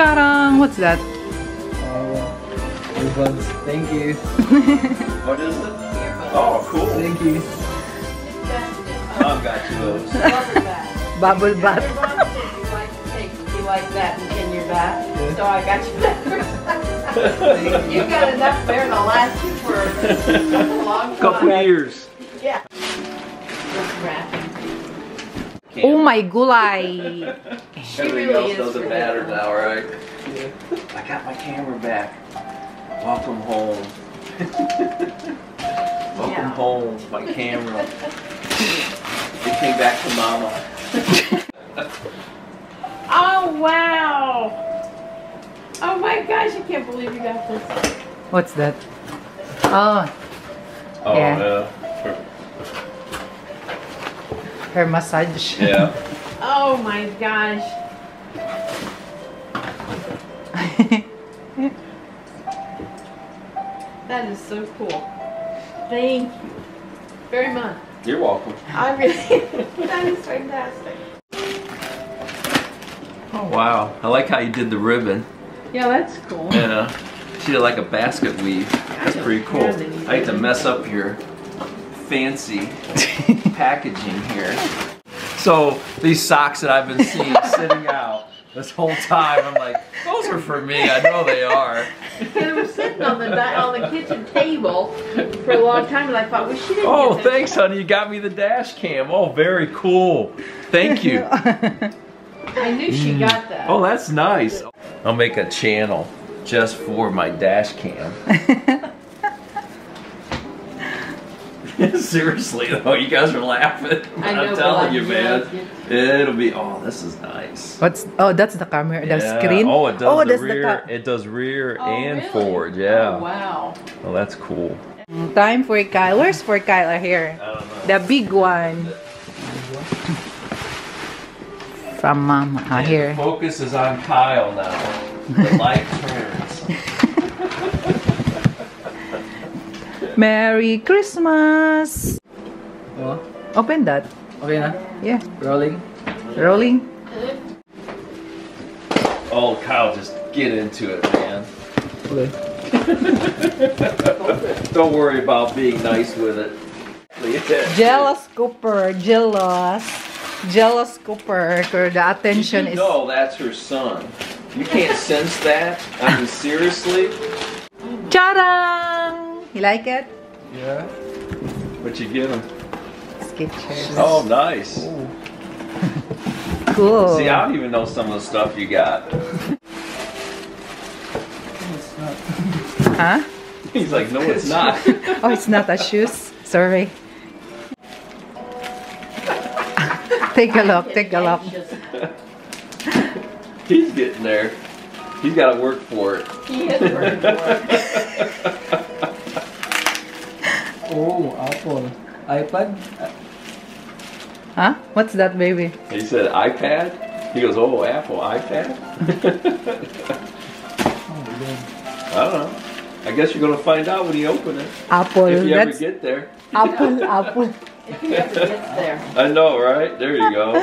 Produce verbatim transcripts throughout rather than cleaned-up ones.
Cha-da! What's that? Uh, earbuds. Thank you. What is it? Oh, cool. Thank you. I've got you those. Bubble bath. You like that in your bath, yeah. So I got you that. You've got enough there to last you for a long time. Couple of years. Yeah. Oh my goulai! Everything else doesn't matter now, right? Yeah. I got my camera back. Welcome home. Welcome yeah. home, my camera. It came back to mama. Oh wow! Oh my gosh, I can't believe you got this. What's that? Oh. Oh yeah. No. Her massage. Yeah. Oh my gosh. That is so cool. Thank you very much. You're welcome. I really. That is fantastic. Oh wow! I like how you did the ribbon. Yeah, that's cool. Yeah. She did like a basket weave. That's pretty cool. I hate to mess up your fancy packaging here. So these socks that I've been seeing sitting out this whole time, I'm like, those are for me. I know they are. They were sitting on the on the kitchen table for a long time, and I thought, well, she didn't. Oh, get thanks, honey. You got me the dash cam. Oh, very cool. Thank you. I knew she mm. got that. Oh, that's nice. I'll make a channel just for my dash cam. Seriously though, you guys are laughing. I know, I'm telling you, man. It'll be, oh, this is nice. What's, oh, that's the camera, yeah. the screen. Oh, it does oh, the rear, the it does rear oh, and really? forward, yeah. Oh, wow. Oh, that's cool. Time for Kyle. Where's for Kyle here? I don't know. The big one. From Mama and here. The focus is on Kyle now. The light turns. Merry Christmas! Hello? Open that. Okay na? Yeah. Rolling. Rolling. Oh, Kyle, just get into it, man. Okay. Don't worry about being nice with it. Jealous Cooper. Jealous. Jealous Cooper. The attention is... No, that's her son. You can't sense that? I mean, seriously? Ta-da! You like it? Yeah. What you give him? Sketchers. Oh, nice. Cool. See, I don't even know some of the stuff you got. Huh? He's like, no, it's not. Oh, it's not a shoes. Sorry. Take a look. Take a look. He's getting there. He's got to work for it. He is working for it. Oh, Apple. iPad? Huh? What's that, baby? He said iPad? He goes, oh, Apple, iPad? Oh, man. I don't know. I guess you're going to find out when you open it. Apple. If you That's... ever get there. Apple, Apple. If you ever get there. I know, right? There you go.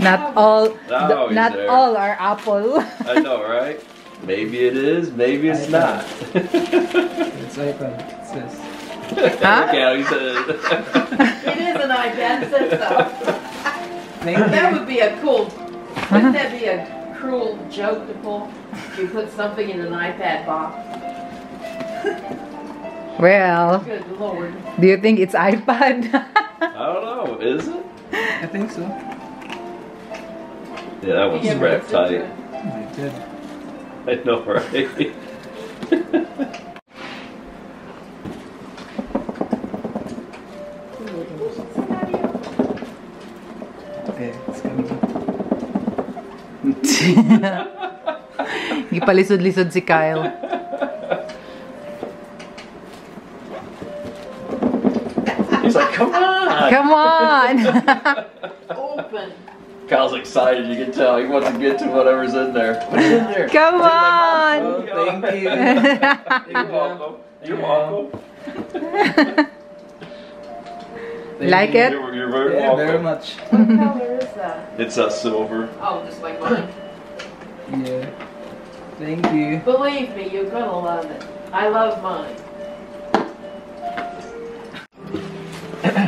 Not all, no, not there. all are Apple. I know, right? Maybe it is, maybe it's iPad. not. It's iPad. It says. Huh? It is an iPad, says so. That would be a cool, wouldn't that be a cruel joke to pull? If you put something in an iPad box. Well, good Lord. Do you think it's iPad? I don't know, is it? I think so. Yeah, that one's wrapped tight. Oh my God. I know, right? Gipalisod-lisod si Kyle. He's like, come on! Come on! Open! Kyle's excited, you can tell. He wants to get to whatever's in there. What's in there? Come on! Oh, thank you. You're welcome. You're welcome. Like you. it? You're, you're very, yeah, welcome. Very much. What color is that? It's a silver. Oh, just like mine. Yeah. Thank you. Believe me, you're going to love it. I love mine.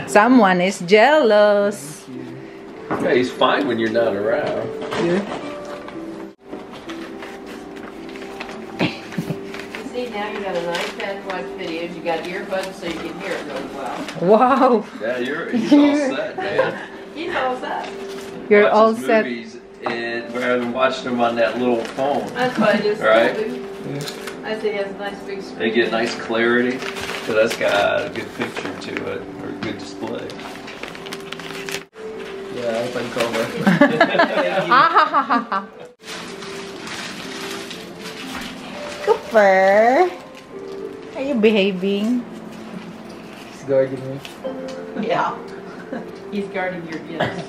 Someone is jealous. Yeah, he's fine when you're not around. Yeah. See, now you got an iPad to watch videos, you got earbuds so you can hear it really well. Wow. Yeah, you're, he's all set, man. He's all set. You're watches all set. Movies and rather than watching them on that little phone. That's what I just right? Mm-hmm. I think it has a nice big screen. They get nice clarity, so that's got a good picture to it, or a good display. Yeah, I think I'll like Cobra. Cooper, are you behaving? He's guarding me. Yeah. He's guarding your gifts.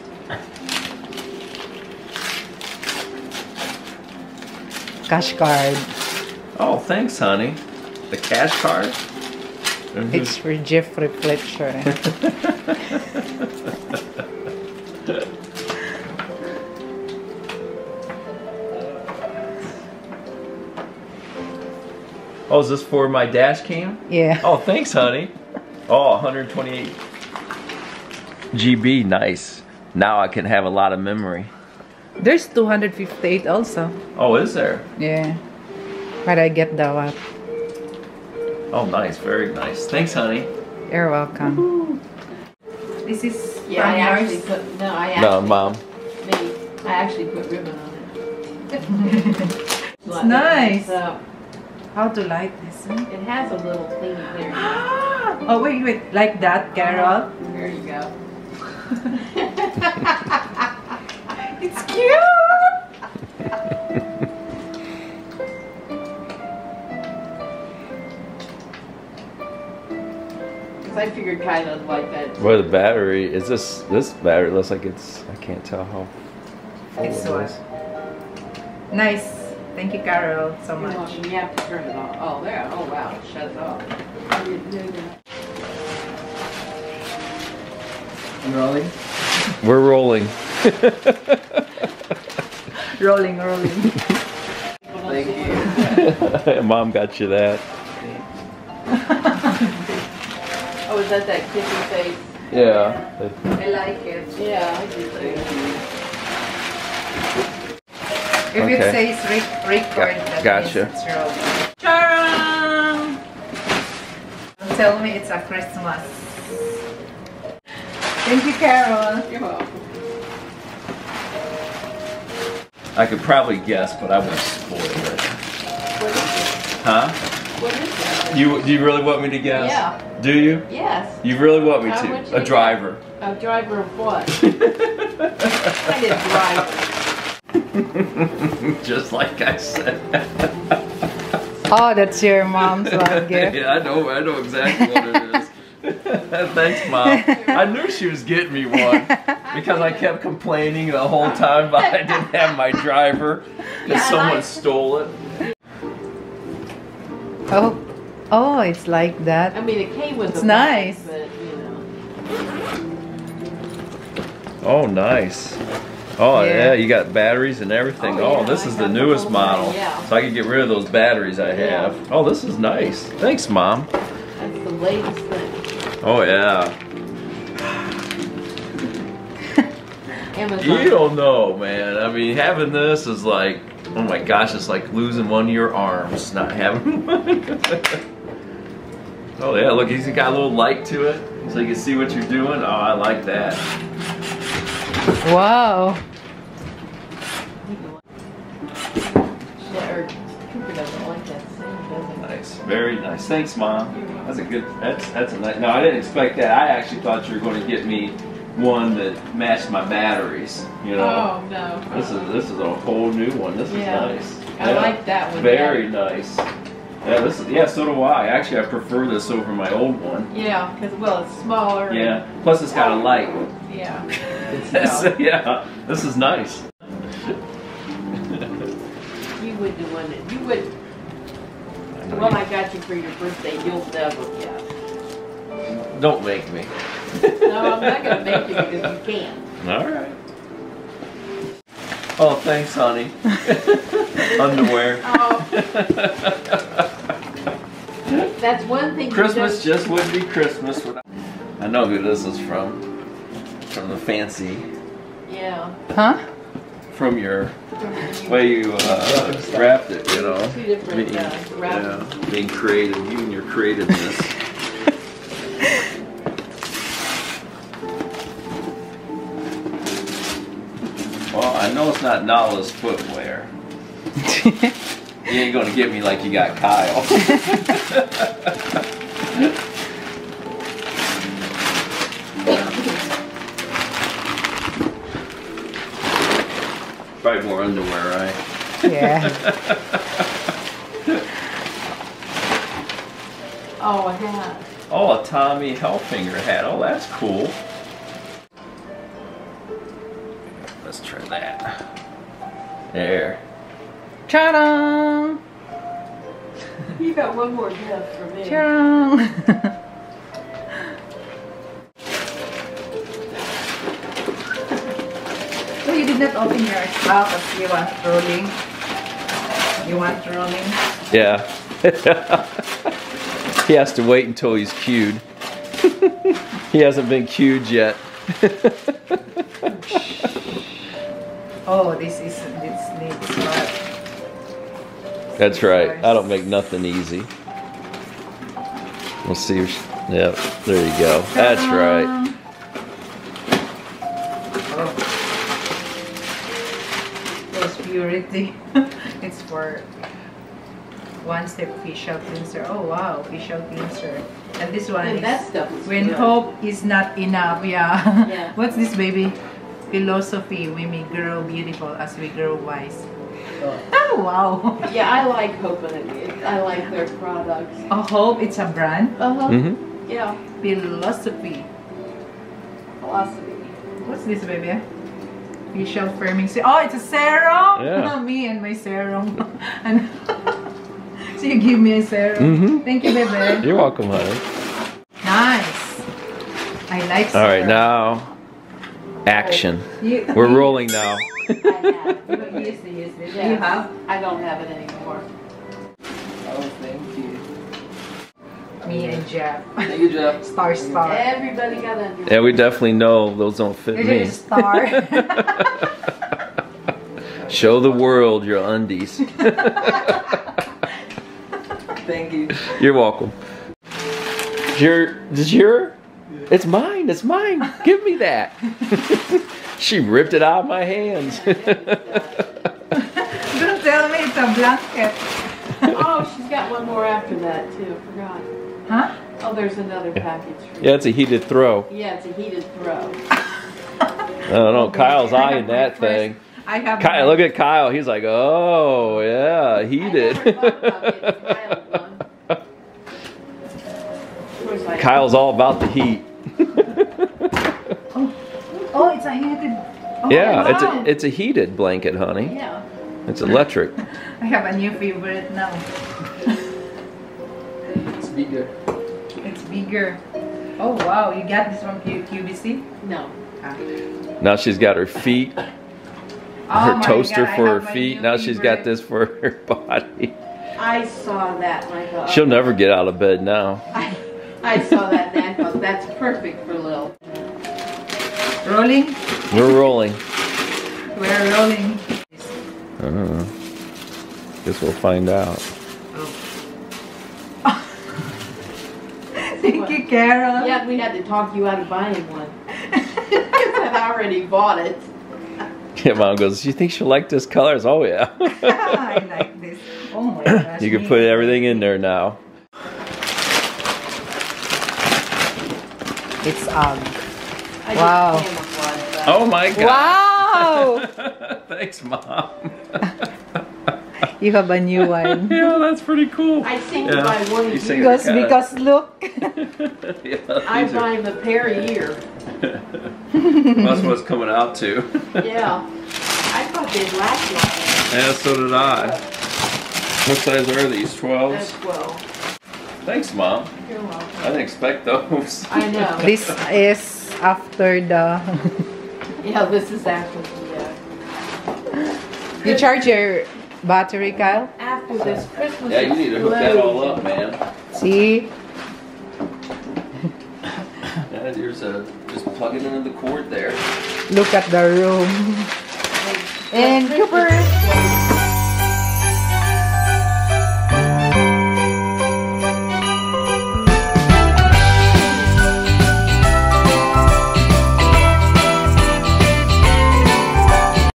Cash card. Oh, thanks, honey. The cash card? Mm-hmm. It's for Jeffrey Fletcher. Oh, is this for my dash cam? Yeah. Oh, thanks, honey. Oh, one hundred twenty-eight G B, nice. Now I can have a lot of memory. There's two hundred fifty-eight also. Oh, is there? Yeah. But I get that one. Oh, nice. Very nice. Thanks, honey. You're welcome. Woo-hoo. This is yeah. I actually put no. I actually, no, mom. Me. I actually put ribbon on it. It's nice. How to light this one? It has a little thing there. Oh, wait, wait. Like that, Carol? There you go. It's cute! Because I figured kind of like that. Well, the battery is this. This battery looks like it's. I can't tell how full it's it is. Nice. Thank you, Carol, so much. Well, you have to turn it off. Oh, there. Oh, wow. It shuts off. I didn't do that. I'm rolling. We're rolling. rolling, rolling. Thank you. Mom got you that. Oh, is that that kissy face? Yeah. yeah. I like it. Yeah, I do too. If okay. it says record, that gotcha. means it's rolling. Ta-da! Don't tell me it's a Christmas. Thank you, Carol. You're welcome. I could probably guess, but I won't spoil it. What is it? Huh? What is it? You, do you really want me to guess? Yeah. Do you? Yes. You really want me I to? Want a to driver. Guess. A driver of what? I did driver. Just like I said. Oh, that's your mom's love gift. Yeah, I know, I know exactly what it is. Thanks, Mom. I knew she was getting me one because I kept complaining the whole time about I didn't have my driver because someone stole it. Oh, oh, it's like that. I mean, it came with. It's nice. Bag, but, you know. Oh, nice. Oh yeah. yeah, you got batteries and everything. Oh, yeah, oh this I is the newest the model, thing, yeah. so I can get rid of those batteries I have. Yeah. Oh, this is nice. Thanks, Mom. That's the latest thing. Oh yeah. You don't know, man. I mean, having this is like, oh my gosh, it's like losing one of your arms, not having one. Oh yeah, look, he's got a little light to it, so you can see what you're doing. Oh, I like that. Wow. Nice, very nice. Thanks, Mom. That's a good. That's that's a nice. No, I didn't expect that. I actually thought you were going to get me one that matched my batteries. You know. Oh no. This is this is a whole new one. This yeah. is nice. I yeah. like that one. Very yeah. nice. Yeah, this is, yeah, so do I. Actually, I prefer this over my old one. Yeah, because well, it's smaller. Yeah. Plus, it's got a light. Yeah. So, yeah. This is nice. You would do one that you would. The one I got you for your birthday, you'll never guess. Don't make me. No, I'm not gonna make you because you can't. All right. Oh, thanks, honey. underwear. Oh. That's one thing. Christmas just wouldn't be Christmas without. I know who this is from. From the fancy. Yeah. Huh? From your way you uh, wrapped it, you know. Two different being, uh, yeah, being creative, you and your creativeness. Well, I know it's not Nala's footwear. You ain't gonna get me like you got Kyle. Probably more underwear, right? Yeah. Oh, a hat. Oh, a Tommy Hilfiger hat. Oh, that's cool. Let's try that. There. Ta-da! You got one more gift for me. Ta-da! So you did not open your mouth as you want rolling. You want rolling? Yeah. He has to wait until he's cued. He hasn't been cued yet. Oh, this is this needs work. That's right. I don't make nothing easy. We'll see. Yep. There you go. That's right. Purity. It's for one-step facial cleanser. Oh wow, facial cleanser. And this one, and is that stuff is when good. Hope is not enough. Yeah. Yeah. What's this, baby? Philosophy. We may grow beautiful as we grow wise. Oh, oh wow. Yeah, I like Hope and it. I like their products. Oh, Hope, it's a brand. Uh huh. Mm-hmm. Yeah. Philosophy. Philosophy. What's this, baby? Facial firming. Oh, it's a serum. Yeah. Me and my serum. And so you give me a serum. Mm-hmm. Thank you, baby. You're welcome, honey. Nice. I like. All right, serum. Now action. You, We're you, rolling now. I have. You used to use this. Yeah. You have? I don't have it anymore. Oh, thank you. Me and Jeff. Thank you, Jeff. Star, star. Everybody got underwear. Yeah, we definitely know those don't fit me. It is star. Show the world your undies. Thank you. You're welcome. Your, is your? Yeah. It's mine. It's mine. Give me that. She ripped it out of my hands. Don't tell me it's a blanket. Oh, she's got one more after that too. I forgot. Huh? Oh, there's another package for you. Yeah, it's a heated throw. Yeah, it's a heated throw. I don't know. Kyle's eyeing that thing. I have. Kyle, look at Kyle. He's like, oh yeah, heated. I never thought about getting Kyle's one. Kyle's all about the heat. Oh. Oh, it's a heated. Oh, yeah, wow. it's a it's a heated blanket, honey. Yeah. It's electric. I have a new favorite now. It's bigger. It's bigger. Oh wow, you got this from Q V C? No. Ah. Now she's got her feet, her oh toaster God, for her feet. Now favorite. She's got this for her body. I saw that, my God. She'll never get out of bed now. I, I saw that and I thought that's perfect for Lil. Rolling? We're rolling. We're rolling. I don't know. Guess we'll find out. Oh. Thank what? you, Carol. Yeah, we had to talk you out of buying one. I already bought it. Yeah, Mom goes, you think she'll like this color? Oh, yeah. I like this. Oh, my gosh. You can put everything in there now. It's Ugg. Um, wow. Oh, my God. Wow. Wow. Thanks, Mom. You have a new one. Yeah, that's pretty cool. I think yeah. I buy one of you you because, kinda... because look. Yeah, I buy are... them a pair a year. That's what it's coming out to. Yeah. I thought they'd last long. Yeah, so did I. What size are these? twelves? That's twelve. Thanks, Mom. You're welcome. I didn't expect those. I know. This is after the... Yeah, this is after the... Uh, you charge your Battery, Kyle? After this Christmas. Yeah, you need to hook that all up, man. See? Yeah, there's a, just plug it into the cord there. Look at the room. And Cooper.